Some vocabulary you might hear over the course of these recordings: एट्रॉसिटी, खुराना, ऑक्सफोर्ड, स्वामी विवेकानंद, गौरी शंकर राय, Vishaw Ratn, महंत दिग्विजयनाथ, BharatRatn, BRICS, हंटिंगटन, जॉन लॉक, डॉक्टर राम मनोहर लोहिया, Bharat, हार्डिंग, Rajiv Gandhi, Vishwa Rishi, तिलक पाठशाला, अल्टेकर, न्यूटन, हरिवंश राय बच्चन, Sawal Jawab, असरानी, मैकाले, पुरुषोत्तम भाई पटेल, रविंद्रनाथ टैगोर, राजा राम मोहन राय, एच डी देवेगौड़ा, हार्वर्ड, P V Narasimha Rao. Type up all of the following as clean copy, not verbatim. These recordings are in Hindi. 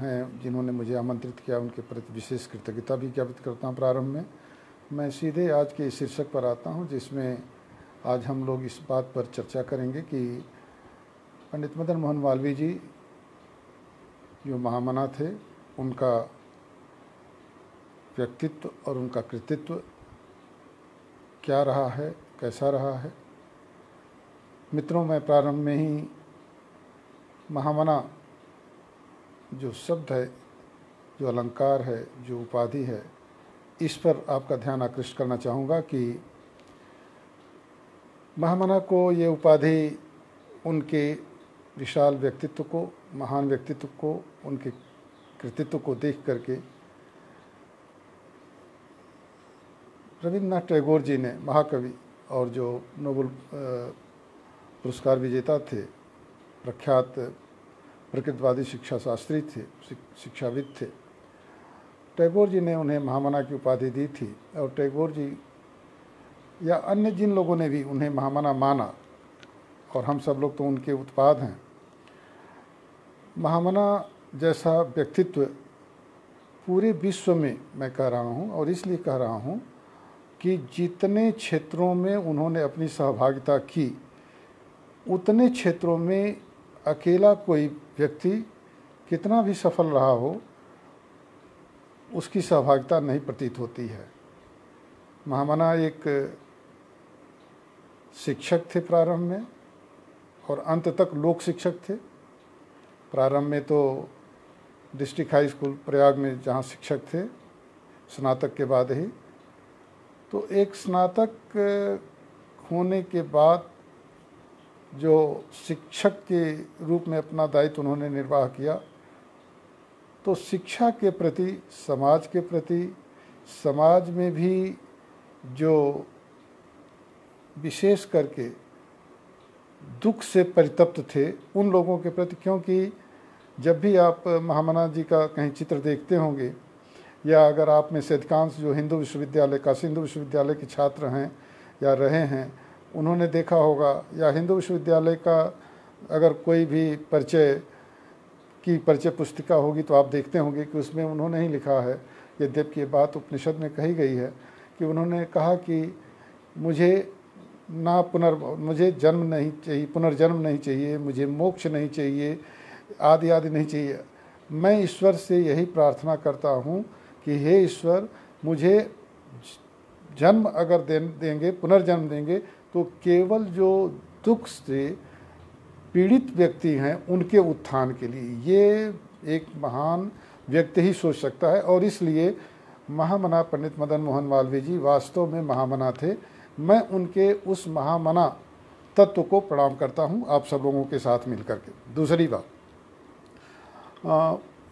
हैं जिन्होंने मुझे आमंत्रित किया, उनके प्रति विशेष कृतज्ञता भी ज्ञापित करता हूँ। प्रारंभ में मैं सीधे आज के शीर्षक पर आता हूँ, जिसमें आज हम लोग इस बात पर चर्चा करेंगे कि पंडित मदन मोहन मालवीय जी जो महामना थे, उनका व्यक्तित्व और उनका कृतित्व क्या रहा है, कैसा रहा है। मित्रों, मैं प्रारंभ में ही महामना जो शब्द है, जो अलंकार है, जो उपाधि है, इस पर आपका ध्यान आकृष्ट करना चाहूँगा कि महामना को ये उपाधि उनके विशाल व्यक्तित्व को, महान व्यक्तित्व को, उनके कृतित्व को देख करके रविंद्रनाथ टैगोर जी ने, महाकवि और जो नोबेल पुरस्कार विजेता थे, प्रख्यात प्रकृतवादी शिक्षा शास्त्री थे, शिक्षाविद थे, टैगोर जी ने उन्हें महामना की उपाधि दी थी। और टैगोर जी या अन्य जिन लोगों ने भी उन्हें महामना माना, और हम सब लोग तो उनके उत्पाद हैं, महामना जैसा व्यक्तित्व पूरे विश्व में मैं कह रहा हूँ, और इसलिए कह रहा हूँ कि जितने क्षेत्रों में उन्होंने अपनी सहभागिता की, उतने क्षेत्रों में अकेला कोई व्यक्ति कितना भी सफल रहा हो, उसकी सहभागिता नहीं प्रतीत होती है। महामना एक शिक्षक थे प्रारंभ में, और अंत तक लोक शिक्षक थे। प्रारंभ में तो डिस्ट्रिक्ट हाई स्कूल प्रयाग में जहाँ शिक्षक थे, स्नातक के बाद ही, तो एक स्नातक होने के बाद जो शिक्षक के रूप में अपना दायित्व उन्होंने निर्वाह किया, तो शिक्षा के प्रति, समाज के प्रति, समाज में भी जो विशेष करके दुख से परितप्त थे उन लोगों के प्रति, क्योंकि जब भी आप महामना जी का कहीं चित्र देखते होंगे, या अगर आप में से अधिकांश जो हिंदू विश्वविद्यालय, काशी हिंदू विश्वविद्यालय के छात्र हैं या रहे हैं, उन्होंने देखा होगा, या हिंदू विश्वविद्यालय का अगर कोई भी परिचय पुस्तिका होगी तो आप देखते होंगे कि उसमें उन्होंने ही लिखा है, यद्यपि ये बात उपनिषद में कही गई है, कि उन्होंने कहा कि मुझे जन्म नहीं चाहिए, पुनर्जन्म नहीं चाहिए, मुझे मोक्ष नहीं चाहिए, आदि आदि नहीं चाहिए। मैं ईश्वर से यही प्रार्थना करता हूँ कि हे ईश्वर, मुझे जन्म अगर देंगे, पुनर्जन्म देंगे, तो केवल जो दुख से पीड़ित व्यक्ति हैं उनके उत्थान के लिए। ये एक महान व्यक्ति ही सोच सकता है, और इसलिए महामना पंडित मदन मोहन मालवीय जी वास्तव में महामना थे। मैं उनके उस महामना तत्व को प्रणाम करता हूँ आप सब लोगों के साथ मिलकर के। दूसरी बात,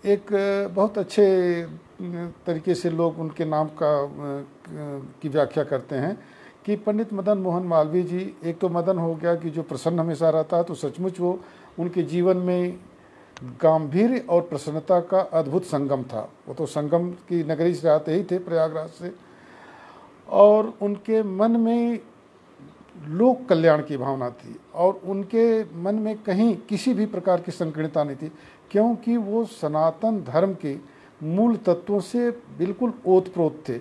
एक बहुत अच्छे तरीके से लोग उनके नाम की व्याख्या करते हैं कि पंडित मदन मोहन मालवीय जी, एक तो मदन हो गया कि जो प्रसन्न हमेशा रहता है, तो सचमुच वो उनके जीवन में गांभीर्य और प्रसन्नता का अद्भुत संगम था। वो तो संगम की नगरी से आते ही थे, प्रयागराज से, और उनके मन में लोक कल्याण की भावना थी, और उनके मन में कहीं किसी भी प्रकार की संकीर्णता नहीं थी, क्योंकि वो सनातन धर्म के मूल तत्वों से बिल्कुल ओतप्रोत थे।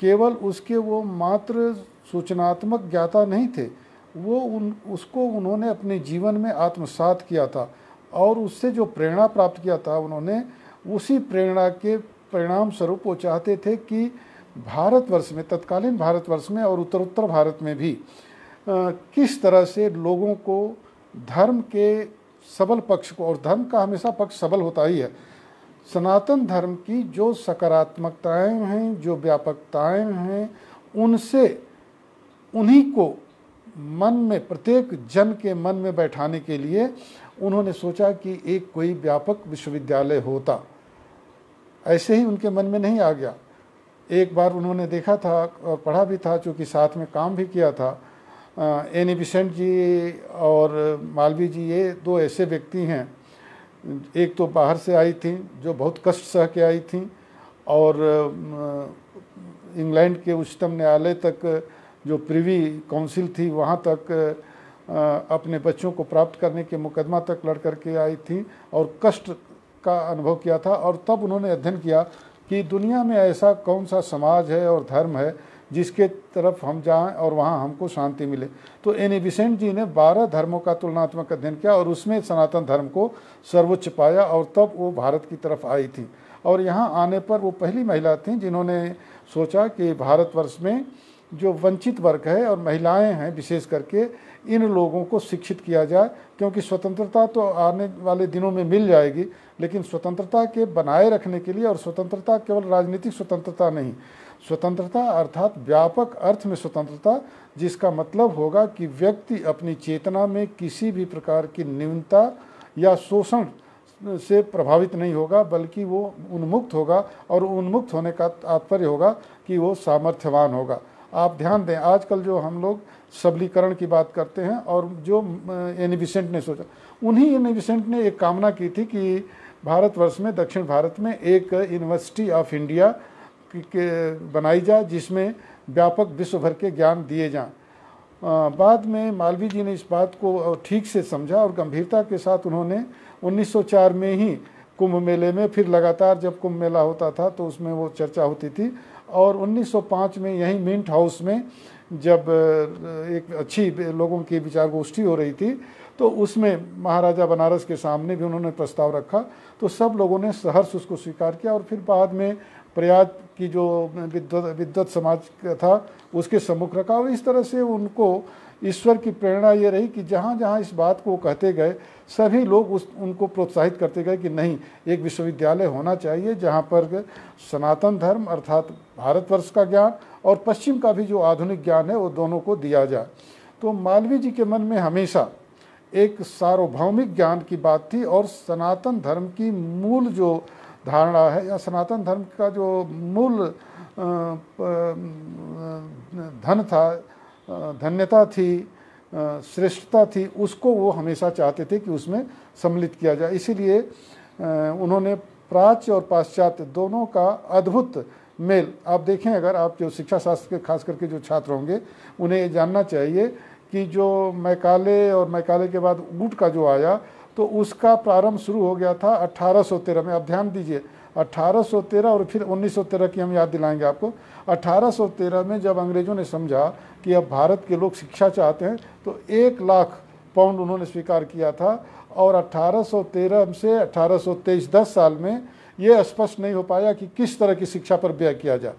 केवल उसके वो मात्र सूचनात्मक ज्ञाता नहीं थे, वो उन्होंने अपने जीवन में आत्मसात किया था, और उससे जो प्रेरणा प्राप्त किया था, उन्होंने उसी प्रेरणा के परिणाम स्वरूप वो चाहते थे कि भारतवर्ष में, तत्कालीन भारतवर्ष में और उत्तरोत्तर भारत में भी किस तरह से लोगों को धर्म के सबल पक्ष को, और धर्म का हमेशा पक्ष सबल होता ही है, सनातन धर्म की जो सकारात्मकताएं हैं, जो व्यापकताएं हैं, उन्हीं को मन में, प्रत्येक जन के मन में बैठाने के लिए उन्होंने सोचा कि एक कोई व्यापक विश्वविद्यालय होता। ऐसे ही उनके मन में नहीं आ गया। एक बार उन्होंने देखा था और पढ़ा भी था, चूँकि साथ में काम भी किया था, एनी बेसेंट जी और मालवीय जी ये दो ऐसे व्यक्ति हैं, एक तो बाहर से आई थी, जो बहुत कष्ट सह के आई थी, और इंग्लैंड के उच्चतम न्यायालय तक जो प्रिवी काउंसिल थी, वहाँ तक अपने बच्चों को प्राप्त करने के मुकदमा तक लड़ करके आई थी, और कष्ट का अनुभव किया था और तब उन्होंने अध्ययन किया कि दुनिया में ऐसा कौन सा समाज है और धर्म है जिसके तरफ हम जाएं और वहाँ हमको शांति मिले। तो एनी बेसेंट जी ने 12 धर्मों का तुलनात्मक अध्ययन किया और उसमें सनातन धर्म को सर्वोच्च पाया और तब वो भारत की तरफ आई थी। और यहाँ आने पर वो पहली महिला थीं जिन्होंने सोचा कि भारतवर्ष में जो वंचित वर्ग है और महिलाएं हैं विशेष करके, इन लोगों को शिक्षित किया जाए, क्योंकि स्वतंत्रता तो आने वाले दिनों में मिल जाएगी, लेकिन स्वतंत्रता के बनाए रखने के लिए, और स्वतंत्रता केवल राजनीतिक स्वतंत्रता नहीं, स्वतंत्रता अर्थात व्यापक अर्थ में स्वतंत्रता, जिसका मतलब होगा कि व्यक्ति अपनी चेतना में किसी भी प्रकार की न्यूनता या शोषण से प्रभावित नहीं होगा, बल्कि वो उन्मुक्त होगा, और उन्मुक्त होने का तात्पर्य होगा कि वो सामर्थ्यवान होगा। आप ध्यान दें, आजकल जो हम लोग सबलीकरण की बात करते हैं, और जो एनी बेसेंट ने सोचा, उन्हीं एनी बेसेंट ने एक कामना की थी कि भारतवर्ष में, दक्षिण भारत में एक यूनिवर्सिटी ऑफ इंडिया बनाई जाए जिसमें व्यापक विश्व भर के ज्ञान दिए जाएं। बाद में मालवीय जी ने इस बात को ठीक से समझा और गंभीरता के साथ उन्होंने 1904 में ही कुंभ मेले में, फिर लगातार जब कुंभ मेला होता था तो उसमें वो चर्चा होती थी, और 1905 में यहीं मिंट हाउस में जब एक अच्छी लोगों की विचार गोष्ठी हो रही थी तो उसमें महाराजा बनारस के सामने भी उन्होंने प्रस्ताव रखा, तो सब लोगों ने सहर्ष उसको स्वीकार किया। और फिर बाद में प्रयाग की जो विद्वत समाज का था उसके सम्मुख रखा, और इस तरह से उनको ईश्वर की प्रेरणा ये रही कि जहाँ जहाँ इस बात को कहते गए सभी लोग उनको प्रोत्साहित करते गए कि नहीं, एक विश्वविद्यालय होना चाहिए जहाँ पर सनातन धर्म अर्थात भारतवर्ष का ज्ञान और पश्चिम का भी जो आधुनिक ज्ञान है वो दोनों को दिया जाए। तो मालवीय जी के मन में हमेशा एक सार्वभौमिक ज्ञान की बात थी और सनातन धर्म की मूल जो धारणा है या सनातन धर्म का जो मूल धन था, धन्यता थी, श्रेष्ठता थी, उसको वो हमेशा चाहते थे कि उसमें सम्मिलित किया जाए। इसीलिए उन्होंने प्राच्य और पाश्चात्य दोनों का अद्भुत मेल, आप देखें, अगर आप जो शिक्षा शास्त्र के खास करके जो छात्र होंगे उन्हें ये जानना चाहिए कि जो मैकाले और मैकाले के बाद ऊंट का जो आया तो उसका प्रारंभ शुरू हो गया था 1813 में। आप ध्यान दीजिए, 1813 और फिर 1913 की हम याद दिलाएंगे आपको। 1813 में जब अंग्रेज़ों ने समझा कि अब भारत के लोग शिक्षा चाहते हैं तो 1,00,000 पाउंड उन्होंने स्वीकार किया था, और 1813 से 1823 10 साल में ये स्पष्ट नहीं हो पाया कि किस तरह की शिक्षा पर व्यय किया जाए।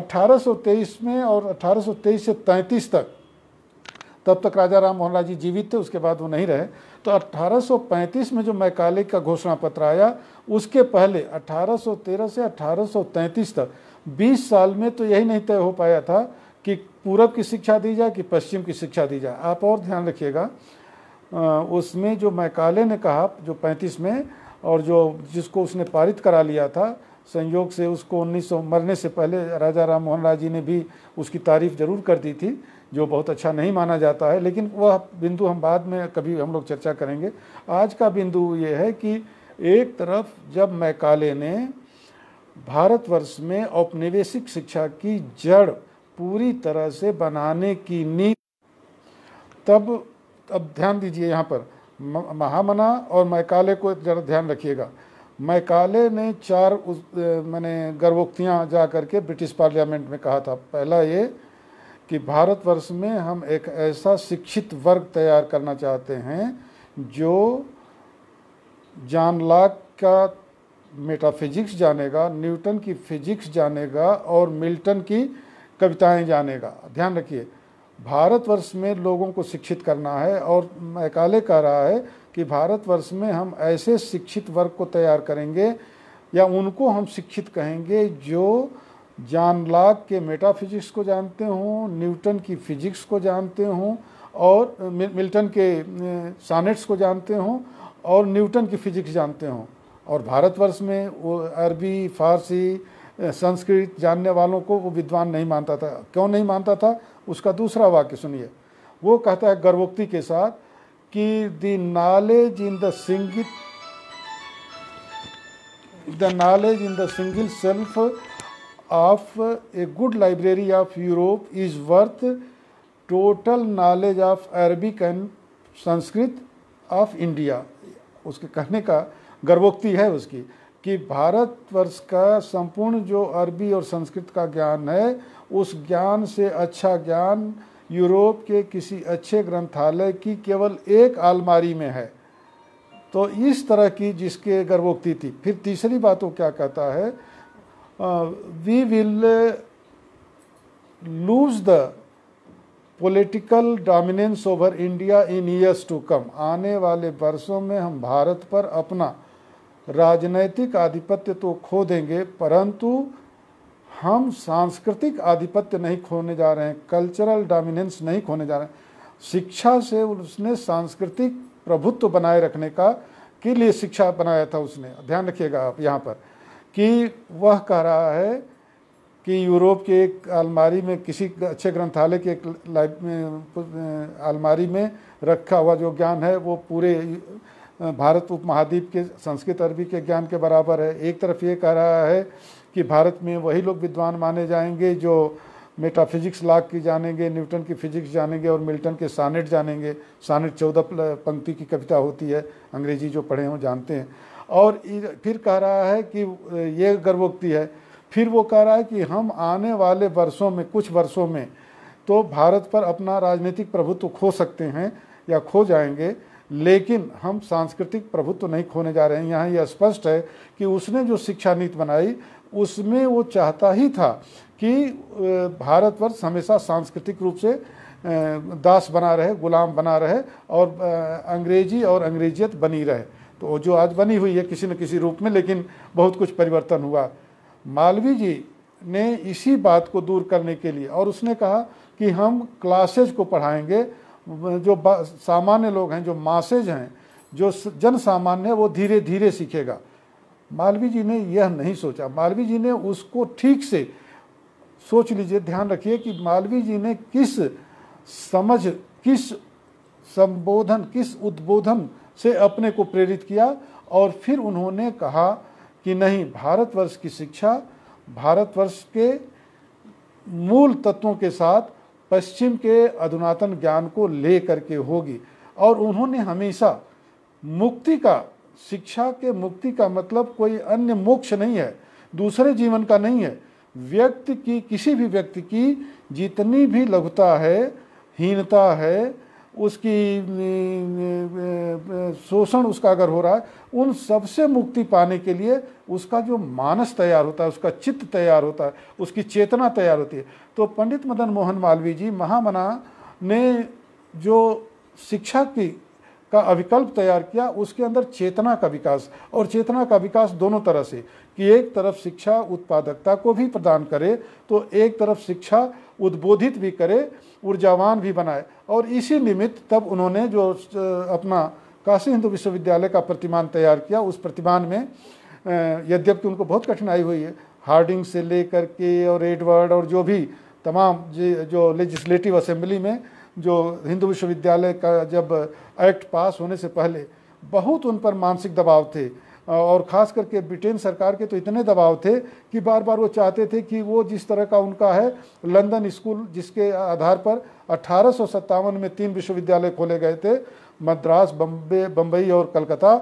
1823 में और 1823 से 33 तक, तब तक राजा राम मोहन राय जी जीवित थे, उसके बाद वो नहीं रहे। तो 1835 में जो मैकाले का घोषणा पत्र आया उसके पहले 1813 से 1833 तक 20 साल में तो यही नहीं तय हो पाया था कि पूरब की शिक्षा दी जाए कि पश्चिम की शिक्षा दी जाए। आप और ध्यान रखिएगा, उसमें जो मैकाले ने कहा जो 35 में, और जो जिसको उसने पारित करा लिया था, संयोग से उसको 1900 मरने से पहले राजा राम मोहन राय जी ने भी उसकी तारीफ जरूर कर दी थी, जो बहुत अच्छा नहीं माना जाता है, लेकिन वह बिंदु हम बाद में कभी हम लोग चर्चा करेंगे। आज का बिंदु ये है कि एक तरफ जब मैकाले ने भारतवर्ष में औपनिवेशिक शिक्षा की जड़ पूरी तरह से बनाने की नीति, तब अब ध्यान दीजिए यहाँ पर महामना और मैकाले को जरा ध्यान रखिएगा। मैकाले ने मैंने गर्वोक्तियाँ जा करके ब्रिटिश पार्लियामेंट में कहा था। पहला ये कि भारतवर्ष में हम एक ऐसा शिक्षित वर्ग तैयार करना चाहते हैं जो जॉन लॉक का मेटाफिजिक्स जानेगा, न्यूटन की फिजिक्स जानेगा और मिल्टन की कविताएं जानेगा। ध्यान रखिए, भारतवर्ष में लोगों को शिक्षित करना है, और मैकाले कह रहा है कि भारतवर्ष में हम ऐसे शिक्षित वर्ग को तैयार करेंगे या उनको हम शिक्षित कहेंगे जो जॉन लॉक के मेटाफिजिक्स को जानते हों, न्यूटन की फिजिक्स को जानते हों और मिल्टन के सॉनेट्स को जानते हों और न्यूटन की फिजिक्स जानते हों। और भारतवर्ष में वो अरबी, फारसी, संस्कृत जानने वालों को वो विद्वान नहीं मानता था। क्यों नहीं मानता था, उसका दूसरा वाक्य सुनिए। वो कहता है गर्वोक्ति के साथ कि the knowledge in the single shelf of a good library of Europe is worth total knowledge of Arabic and Sanskrit of India। उसके कहने का गर्वोक्ति है उसकी कि भारतवर्ष का संपूर्ण जो अरबी और संस्कृत का ज्ञान है उस ज्ञान से अच्छा ज्ञान यूरोप के किसी अच्छे ग्रंथालय की केवल एक आलमारी में है। तो इस तरह की जिसके गर्वोक्ति थी। फिर तीसरी बात वो क्या कहता है, we will lose the political dominance over India in years to come. आने वाले वर्षों में हम भारत पर अपना राजनैतिक आधिपत्य तो खो देंगे, परंतु हम सांस्कृतिक आधिपत्य नहीं खोने जा रहे हैं, कल्चरल डोमिनेंस नहीं खोने जा रहे हैं। शिक्षा से उसने सांस्कृतिक प्रभुत्व बनाए रखने का के लिए शिक्षा बनाया था उसने। ध्यान रखिएगा आप यहाँ पर कि वह कह रहा है कि यूरोप के एक आलमारी में, किसी अच्छे ग्रंथालय के एक आलमारी में रखा हुआ जो ज्ञान है वो पूरे भारत उपमहाद्वीप के संस्कृत अरबी के ज्ञान के बराबर है। एक तरफ ये कह रहा है कि भारत में वही लोग विद्वान माने जाएंगे जो मेटाफिजिक्स लाख की जानेंगे, न्यूटन की फिजिक्स जानेंगे और मिल्टन के सानेट जानेंगे। सानेट 14 पंक्ति की कविता होती है, अंग्रेजी जो पढ़े हों जानते हैं। और फिर कह रहा है कि ये गर्वोक्ति है। फिर वो कह रहा है कि हम आने वाले वर्षों में, कुछ वर्षों में तो भारत पर अपना राजनीतिक प्रभुत्व खो सकते हैं या खो जाएंगे, लेकिन हम सांस्कृतिक प्रभुत्व नहीं खोने जा रहे हैं। यहाँ यह स्पष्ट है कि उसने जो शिक्षा नीति बनाई उसमें वो चाहता ही था कि भारतवर्ष हमेशा सांस्कृतिक रूप से दास बना रहे, गुलाम बना रहे और अंग्रेजी और अंग्रेजियत बनी रहे। तो जो आज बनी हुई है किसी न किसी रूप में, लेकिन बहुत कुछ परिवर्तन हुआ। मालवीय जी ने इसी बात को दूर करने के लिए, और उसने कहा कि हम क्लासेज को पढ़ाएंगे, जो सामान्य लोग हैं, जो मासेज हैं, जो जन सामान्य, वो धीरे धीरे सीखेगा। मालवीय जी ने यह नहीं सोचा। मालवीय जी ने उसको ठीक से, सोच लीजिए, ध्यान रखिए कि मालवीय जी ने किस समझ, किस संबोधन, किस उद्बोधन से अपने को प्रेरित किया। और फिर उन्होंने कहा कि नहीं, भारतवर्ष की शिक्षा भारतवर्ष के मूल तत्वों के साथ पश्चिम के अधुनातन ज्ञान को ले करके होगी। और उन्होंने हमेशा मुक्ति का, शिक्षा के मुक्ति का मतलब कोई अन्य मोक्ष नहीं है, दूसरे जीवन का नहीं है। व्यक्ति की, किसी भी व्यक्ति की जितनी भी लघुता है, हीनता है, उसकी शोषण उसका अगर हो रहा है, उन सबसे मुक्ति पाने के लिए उसका जो मानस तैयार होता है, उसका चित्त तैयार होता है, उसकी चेतना तैयार होती है। तो पंडित मदन मोहन मालवीय जी महामना ने जो शिक्षा की का अभिकल्प तैयार किया, उसके अंदर चेतना का विकास, और चेतना का विकास दोनों तरह से, कि एक तरफ शिक्षा उत्पादकता को भी प्रदान करे, तो एक तरफ शिक्षा उद्बोधित भी करे, ऊर्जावान भी बनाए। और इसी निमित्त तब उन्होंने जो अपना काशी हिंदू विश्वविद्यालय का प्रतिमान तैयार किया, उस प्रतिमान में यद्यपि उनको बहुत कठिनाई हुई है, हार्डिंग से लेकर के और एडवर्ड और जो भी तमाम जो लेजिस्लेटिव असेंबली में जो हिंदू विश्वविद्यालय का जब एक्ट पास होने से पहले बहुत उन पर मानसिक दबाव थे, और ख़ास करके ब्रिटेन सरकार के तो इतने दबाव थे कि बार बार वो चाहते थे कि वो जिस तरह का उनका है लंदन स्कूल, जिसके आधार पर 1857 में 3 विश्वविद्यालय खोले गए थे, मद्रास, बम्बई और कलकत्ता,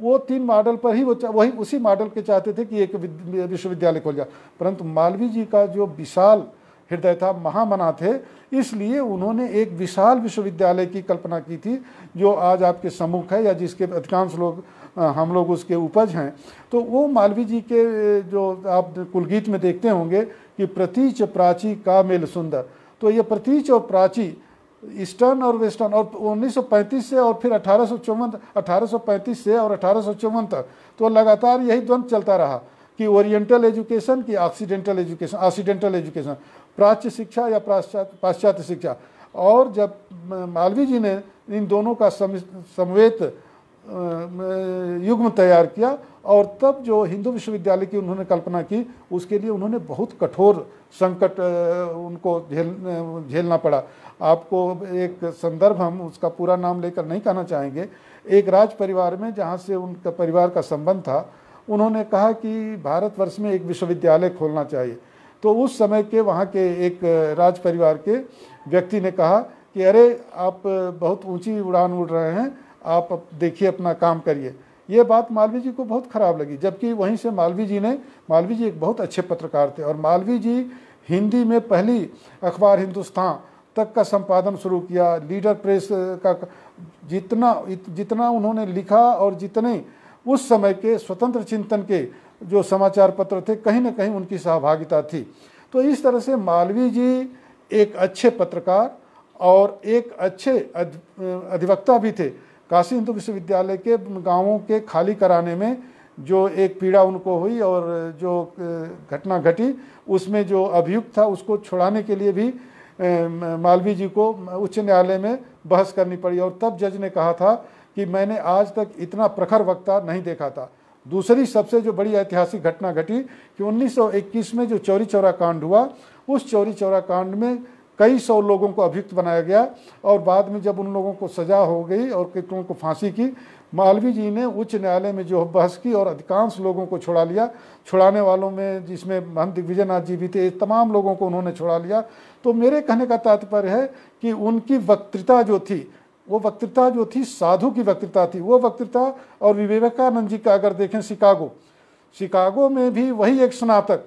वो 3 मॉडल पर ही वही उसी मॉडल के चाहते थे कि एक विश्वविद्यालय खोल जाए। परंतु मालवीय जी का जो विशाल हृदय था, महामना थे, इसलिए उन्होंने एक विशाल विश्वविद्यालय की कल्पना की थी, जो आज आपके सम्मुख है या जिसके अधिकांश लोग, हम लोग उसके उपज हैं। तो वो मालवीय जी के जो आप कुलगीत में देखते होंगे कि प्रतीच प्राची का मेल सुंदर, तो ये प्रतीच और प्राची ईस्टर्न और वेस्टर्न, और 1935 से और फिर 1854, 1835 से और 1854 तक तो लगातार यही द्वंद्व चलता रहा कि ओरिएंटल एजुकेशन की ऑक्सीडेंटल एजुकेशन, ऑक्सीडेंटल एजुकेशन, प्राच्य शिक्षा या पाश्चात्य शिक्षा। और जब मालवीय जी ने इन दोनों का समवेत युग्म तैयार किया, और तब जो हिंदू विश्वविद्यालय की उन्होंने कल्पना की, उसके लिए उन्होंने बहुत कठोर संकट उनको झेलना पड़ा। आपको एक संदर्भ, हम उसका पूरा नाम लेकर नहीं कहना चाहेंगे, एक राज परिवार में जहाँ से उनका परिवार का संबंध था, उन्होंने कहा कि भारतवर्ष में एक विश्वविद्यालय खोलना चाहिए। तो उस समय के वहाँ के एक राज परिवार के व्यक्ति ने कहा कि अरे आप बहुत ऊंची उड़ान उड़ रहे हैं, आप देखिए, अपना काम करिए। ये बात मालवीय जी को बहुत खराब लगी। जबकि वहीं से मालवीय जी एक बहुत अच्छे पत्रकार थे और मालवीय जी हिंदी में पहली अखबार हिंदुस्तान तक का संपादन शुरू किया। लीडर प्रेस का जितना उन्होंने लिखा और जितने उस समय के स्वतंत्र चिंतन के जो समाचार पत्र थे कहीं ना कहीं उनकी सहभागिता थी। तो इस तरह से मालवीय जी एक अच्छे पत्रकार और एक अच्छे अधिवक्ता भी थे। काशी हिंदू विश्वविद्यालय के गांवों के खाली कराने में जो एक पीड़ा उनको हुई और जो घटना घटी उसमें जो अभियुक्त था उसको छुड़ाने के लिए भी मालवीय जी को उच्च न्यायालय में बहस करनी पड़ी और तब जज ने कहा था कि मैंने आज तक इतना प्रखर वक्ता नहीं देखा था। दूसरी सबसे जो बड़ी ऐतिहासिक घटना घटी कि 1921 में जो चौरी चौरा कांड हुआ, उस चौरी चौरा कांड में कई सौ लोगों को अभियुक्त बनाया गया और बाद में जब उन लोगों को सजा हो गई और कितनों को फांसी की, मालवीय जी ने उच्च न्यायालय में जो बहस की और अधिकांश लोगों को छुड़ा लिया। छुड़ाने वालों में जिसमें महंत दिग्विजयनाथ जी भी थे, तमाम लोगों को उन्होंने छुड़ा लिया। तो मेरे कहने का तात्पर्य है कि उनकी वक्तृता जो थी साधु की वक्तृता थी। वो वक्तृता और विवेकानंद जी का अगर देखें, शिकागो में भी वही एक स्नातक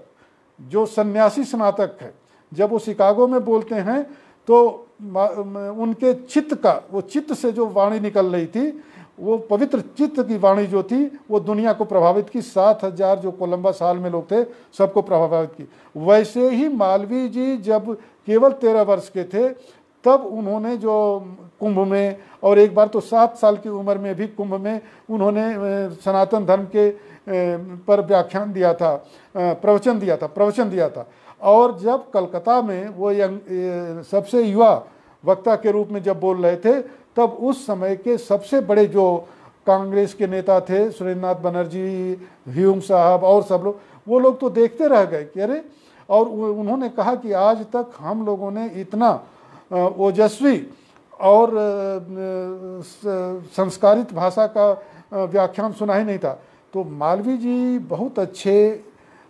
जो सन्यासी स्नातक है, जब वो शिकागो में बोलते हैं तो उनके चित्त का, वो चित्त से जो वाणी निकल रही थी, वो पवित्र चित्त की वाणी जो थी वो दुनिया को प्रभावित की। 7000 जो कोलंबा साल में लोग थे सबको प्रभावित की। वैसे ही मालवीय जी जब केवल 13 वर्ष के थे तब उन्होंने जो कुंभ में और एक बार तो 7 साल की उम्र में भी कुंभ में उन्होंने सनातन धर्म के पर व्याख्यान दिया था, प्रवचन दिया था। और जब कलकत्ता में वो सबसे युवा वक्ता के रूप में जब बोल रहे थे तब उस समय के सबसे बड़े जो कांग्रेस के नेता थे, सुरेंद्र नाथ बनर्जी, ह्यूम साहब और सब लोग, वो लोग तो देखते रह गए कि अरे। और उन्होंने कहा कि आज तक हम लोगों ने इतना ओजस्वी और संस्कारित भाषा का व्याख्यान सुना ही नहीं था। तो मालवीय जी बहुत अच्छे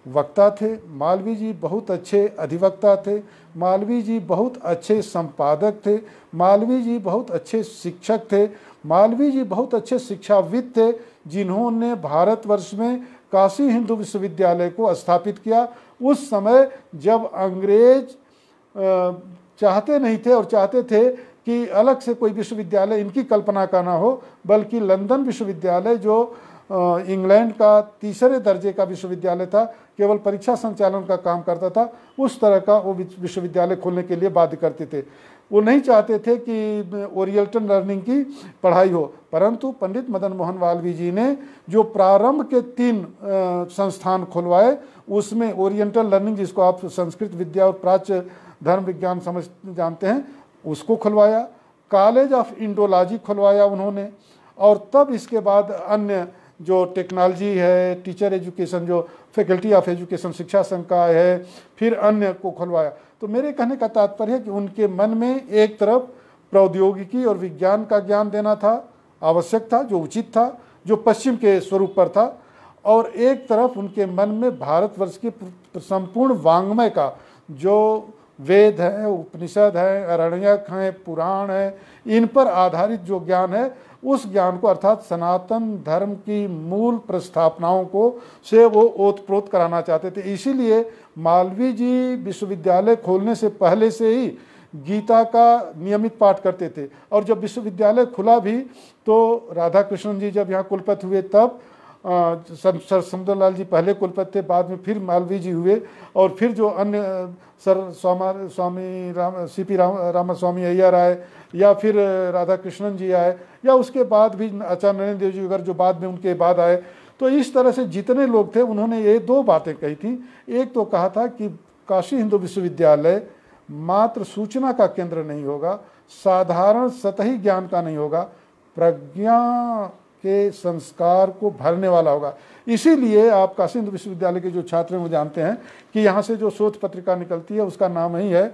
वक्ता थे, मालवीय जी बहुत अच्छे अधिवक्ता थे, मालवीय जी बहुत अच्छे संपादक थे, मालवीय जी बहुत अच्छे शिक्षक थे, मालवीय जी बहुत अच्छे शिक्षाविद थे, जिन्होंने भारतवर्ष में काशी हिंदू विश्वविद्यालय को स्थापित किया। उस समय जब अंग्रेज चाहते नहीं थे और चाहते थे कि अलग से कोई विश्वविद्यालय इनकी कल्पना का ना हो, बल्कि लंदन विश्वविद्यालय जो इंग्लैंड का 3रे दर्जे का विश्वविद्यालय था, केवल परीक्षा संचालन का काम करता था, उस तरह का वो विश्वविद्यालय खोलने के लिए बाध्य करते थे। वो नहीं चाहते थे कि ओरिएंटल लर्निंग की पढ़ाई हो, परंतु पंडित मदन मोहन मालवीय जी ने जो प्रारंभ के 3 संस्थान खुलवाए उसमें ओरिएंटल लर्निंग, जिसको आप संस्कृत विद्या और प्राच्य धर्म विज्ञान जानते हैं, उसको खुलवाया। कॉलेज ऑफ इंडोलॉजी खुलवाया उन्होंने। और तब इसके बाद अन्य जो टेक्नोलॉजी है, टीचर एजुकेशन जो फैकल्टी ऑफ एजुकेशन शिक्षा संकाय है, फिर अन्य को खुलवाया। तो मेरे कहने का तात्पर्य है कि उनके मन में एक तरफ प्रौद्योगिकी और विज्ञान का ज्ञान देना था, आवश्यक था, जो उचित था, जो पश्चिम के स्वरूप पर था, और एक तरफ उनके मन में भारतवर्ष के संपूर्ण वाङ्मय का, जो वेद हैं, उपनिषद हैं, अरण्यक हैं, पुराण हैं, इन पर आधारित जो ज्ञान है, उस ज्ञान को, अर्थात सनातन धर्म की मूल प्रस्थापनाओं को से वो ओतप्रोत कराना चाहते थे। इसीलिए मालवीय जी विश्वविद्यालय खोलने से पहले से ही गीता का नियमित पाठ करते थे। और जब विश्वविद्यालय खुला भी तो राधा कृष्णन जी जब यहाँ कुलपति हुए तब सर सुंदरलाल जी पहले कुलपति थे, बाद में फिर मालवीय जी हुए, और फिर जो अन्य सर रामा स्वामी अय्यर आए, या फिर राधा कृष्णन जी आए, या उसके बाद भी आचार्य नरेंद्र देव जी वगैरह जो बाद में उनके बाद आए। तो इस तरह से जितने लोग थे उन्होंने ये 2 बातें कही थी। एक तो कहा था कि काशी हिंदू विश्वविद्यालय मात्र सूचना का केंद्र नहीं होगा, साधारण सतही ज्ञान का नहीं होगा, प्रज्ञा के संस्कार को भरने वाला होगा। इसीलिए आप काशी हिंदू विश्वविद्यालय के जो छात्र हैं वो जानते हैं कि यहाँ से जो शोध पत्रिका निकलती है उसका नाम ही है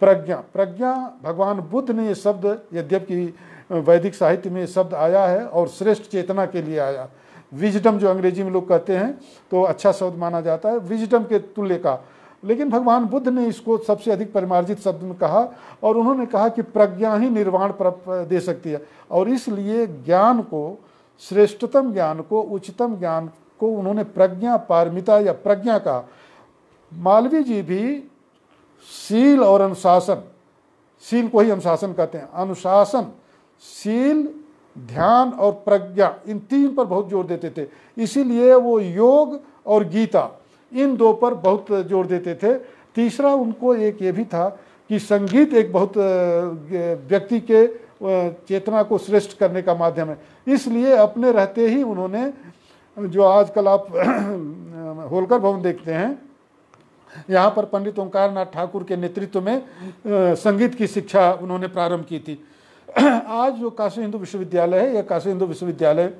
प्रज्ञा। प्रज्ञा, भगवान बुद्ध ने ये शब्द, यद्यपि वैदिक साहित्य में ये शब्द आया है और श्रेष्ठ चेतना के लिए आया, विजडम जो अंग्रेजी में लोग कहते हैं तो अच्छा शब्द माना जाता है, विजडम के तुल्य का, लेकिन भगवान बुद्ध ने इसको सबसे अधिक परिमार्जित शब्द में कहा। और उन्होंने कहा कि प्रज्ञा ही निर्वाण दे सकती है। और इसलिए ज्ञान को श्रेष्ठतम ज्ञान को, उच्चतम ज्ञान को उन्होंने प्रज्ञा पारमिता या प्रज्ञा का। मालवीय जी भी शील और अनुशासन, शील को ही अनुशासन कहते हैं, अनुशासन, शील, ध्यान और प्रज्ञा, इन तीन पर बहुत जोर देते थे। इसीलिए वो योग और गीता इन दो पर बहुत जोर देते थे। तीसरा उनको एक ये भी था कि संगीत एक बहुत व्यक्ति के चेतना को श्रेष्ठ करने का माध्यम है। इसलिए अपने रहते ही उन्होंने, जो आजकल आप होलकर भवन देखते हैं, यहाँ पर पंडित ओंकार नाथ ठाकुर के नेतृत्व में संगीत की शिक्षा उन्होंने प्रारंभ की थी। आज जो काशी हिंदू विश्वविद्यालय है, यह काशी हिंदू विश्वविद्यालय